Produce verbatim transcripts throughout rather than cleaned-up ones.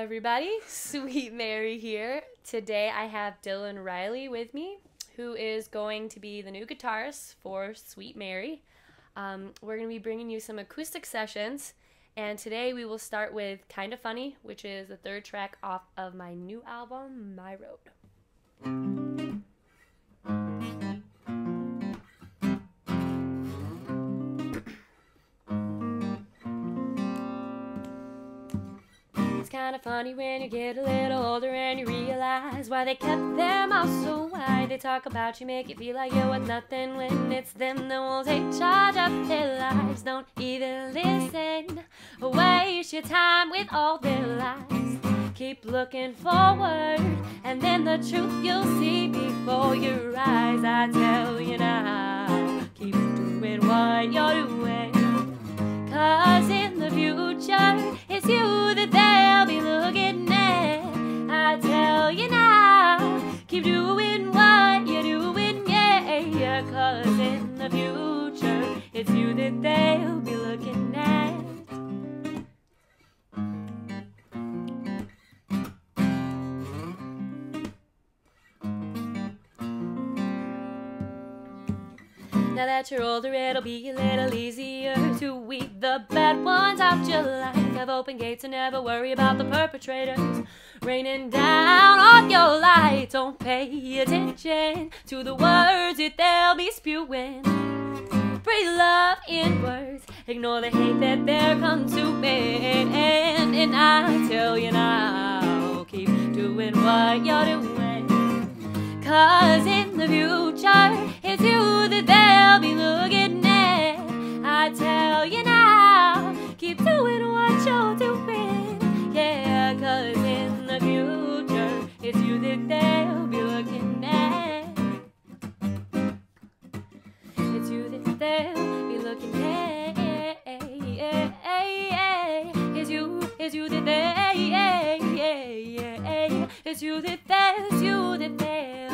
everybody, Sweet Mary here. Today I have Dillon Riley with me, who is going to be the new guitarist for Sweet Mary. Um, we're going to be bringing you some acoustic sessions, and today we will start with Kinda Funny, which is the third track off of my new album, My Road. It's kinda funny when you get a little older and you realize why they kept their mouths so wide. They talk about you, make you feel like you are nothing, when it's them that won't take charge of their lives. Don't even listen, waste your time with all their lies. Keep looking forward, and then the truth you'll see before your eyes. I tell you now, keep doing what you're doing, 'cause in the future it's you that they that they'll be looking at. Now that you're older, it'll be a little easier to weed the bad ones out your life. Have open gates and never worry about the perpetrators raining down on your life. Don't pay attention to the words that they'll be spewing. Pray love in words, ignore the hate that they're consuming. And, and I tell you now, keep doing what you're doing, 'cause in the future it's you that they'll be looking at. I tell you now, keep doing what you're doing, yeah, 'cause in the future it's you that they'll be looking at. It's you that they'll be looking at. It's you, it's you that they, it's you that they, it's you that they.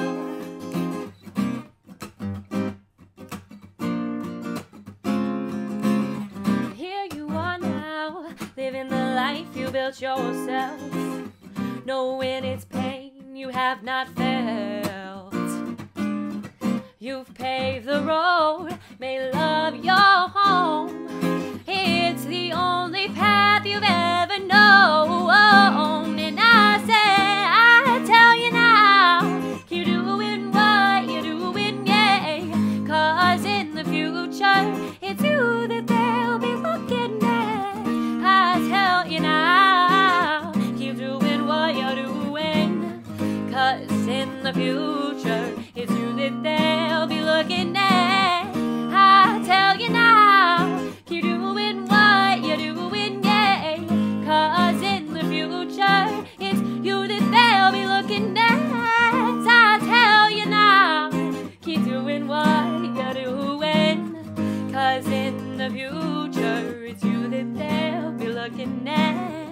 Here you are now, living the life you built yourself, knowing it's pain you have not felt. You've paved the road, made love your home. It's the only path you've ever known. And I say, I tell you now, keep doing what you're doing, yeah, 'cause in the future it's you that they'll be looking at. I tell you now, keep doing what you're doing, 'cause in the future it's you that they'll looking at. I tell you now, keep doing what you're doing, yeah, 'cause in the future it's you that they'll be looking at. I tell you now, keep doing what you're doing, 'cause in the future it's you that they'll be looking at.